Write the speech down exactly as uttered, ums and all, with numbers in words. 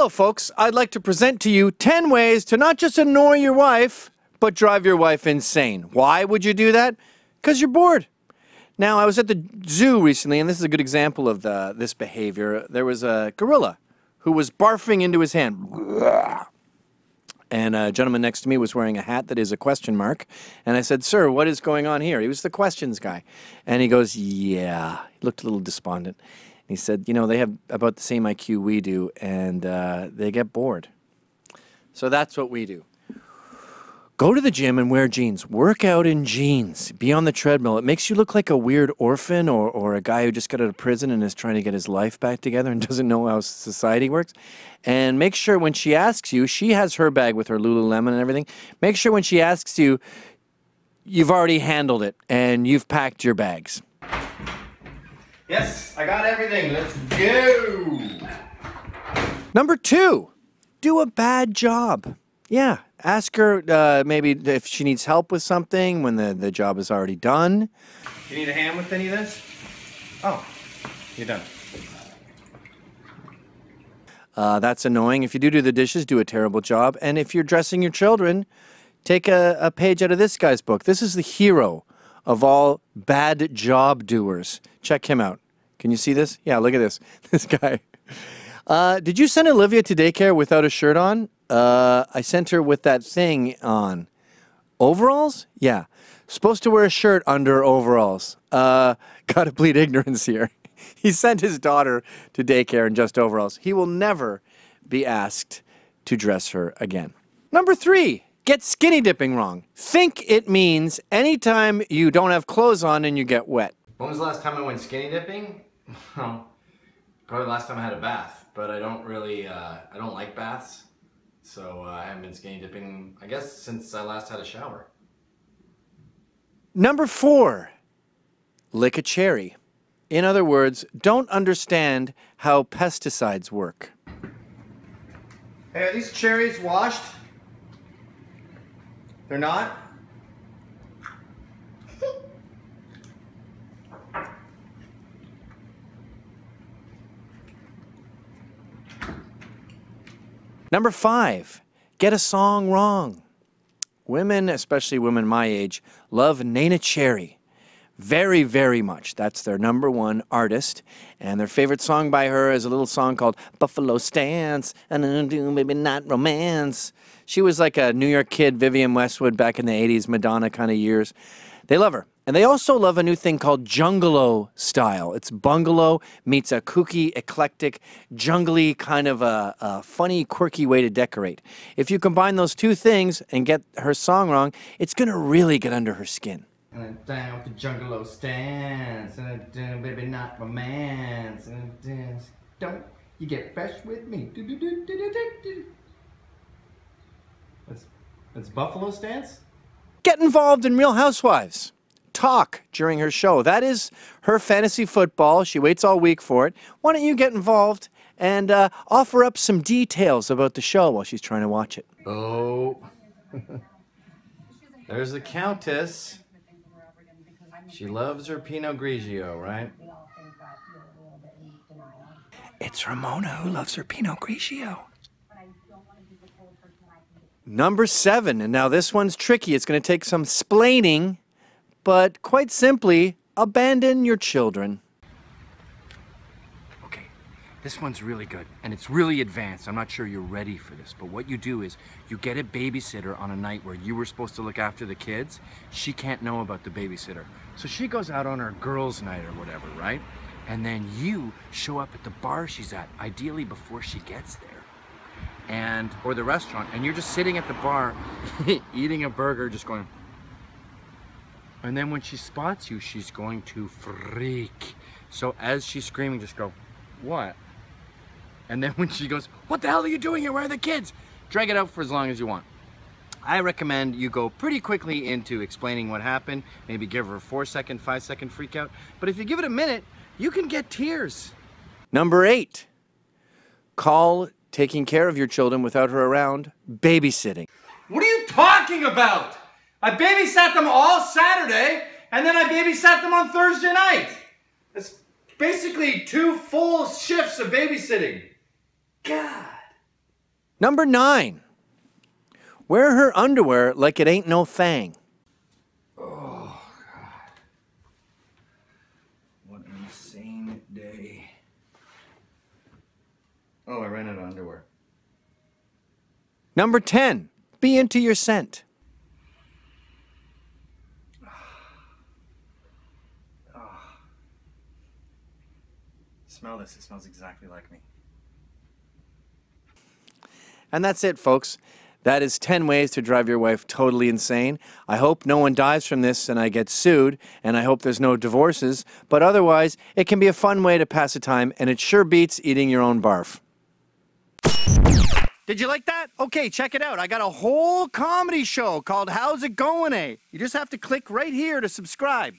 Hello, folks. I'd like to present to you ten ways to not just annoy your wife, but drive your wife insane. Why would you do that? Because you're bored. Now, I was at the zoo recently, and this is a good example of the, this behavior. There was a gorilla who was barfing into his hand. And a gentleman next to me was wearing a hat that is a question mark. And I said, "Sir, what is going on here?" He was the questions guy. And he goes, "Yeah." He looked a little despondent. He said, "You know, they have about the same I Q we do, and uh, they get bored." So that's what we do. Go to the gym and wear jeans. Work out in jeans. Be on the treadmill. It makes you look like a weird orphan or, or a guy who just got out of prison and is trying to get his life back together and doesn't know how society works. And make sure when she asks you, she has her bag with her Lululemon and everything. Make sure when she asks you, you've already handled it and you've packed your bags. Yes, I got everything. Let's go. Number two, do a bad job. Yeah, ask her uh, maybe if she needs help with something when the, the job is already done. Do you need a hand with any of this? Oh, you're done. Uh, that's annoying. If you do do the dishes, do a terrible job. And if you're dressing your children, take a, a page out of this guy's book. This is the hero of all bad job doers. Check him out. Can you see this? Yeah, look at this. This guy. Uh, did you send Olivia to daycare without a shirt on? Uh, I sent her with that thing on. Overalls? Yeah. Supposed to wear a shirt under overalls. Uh, gotta plead ignorance here. He sent his daughter to daycare in just overalls. He will never be asked to dress her again. Number three. Get skinny dipping wrong. Think it means anytime you don't have clothes on and you get wet. When was the last time I went skinny dipping? Well, probably the last time I had a bath, but I don't really, uh, I don't like baths. So uh, I haven't been skinny dipping, I guess, since I last had a shower. Number four, lick a cherry. In other words, don't understand how pesticides work. Hey, are these cherries washed? They're not? Number five, get a song wrong. Women, especially women my age, love Neneh Cherry very, very much. That's their number one artist. And their favorite song by her is a little song called Buffalo Stance, and do maybe not romance. She was like a New York kid, Vivian Westwood, back in the eighties, Madonna kind of years. They love her. And they also love a new thing called Jungalo style. It's bungalow meets a kooky, eclectic, jungly kind of a, a funny, quirky way to decorate. If you combine those two things and get her song wrong, it's going to really get under her skin. And I'm down with the Jungalo stance, and I'm down, baby, not romance, and I'm down, don't you get fresh with me. Do, do, do, do, do, do. It's, it's Buffalo Stance? Get involved in Real Housewives. Talk during her show. That is her fantasy football. She waits all week for it. Why don't you get involved and uh, offer up some details about the show while she's trying to watch it? Oh. There's the Countess. She loves her Pinot Grigio, right? It's Ramona who loves her Pinot Grigio. Number seven, and now this one's tricky. It's going to take some splaining, but quite simply, abandon your children. Okay, this one's really good, and it's really advanced. I'm not sure you're ready for this, but what you do is you get a babysitter on a night where you were supposed to look after the kids. She can't know about the babysitter. So she goes out on her girls' night or whatever, right? And then you show up at the bar she's at, ideally before she gets there. And or the restaurant, and you're just sitting at the bar eating a burger, just going, and then when she spots you, she's going to freak. So as she's screaming, just go, "What?" And then when she goes, "What the hell are you doing here? Where are the kids?" Drag it out for as long as you want. I recommend you go pretty quickly into explaining what happened, maybe give her a four second, five second freak out. But if you give it a minute, you can get tears. Number eight, call taking care of your children without her around, babysitting. What are you talking about? I babysat them all Saturday, and then I babysat them on Thursday night. That's basically two full shifts of babysitting. God. Number nine, wear her underwear like it ain't no thang. Oh, God. What an insane day. Oh, I ran out of underwear. Number ten, be into your scent. Oh. Smell this, it smells exactly like me. And that's it, folks. That is ten ways to drive your wife totally insane. I hope no one dies from this and I get sued, and I hope there's no divorces, but otherwise, it can be a fun way to pass the time, and it sure beats eating your own barf. Did you like that? Okay, check it out. I got a whole comedy show called How's It Goin' Eh? You just have to click right here to subscribe.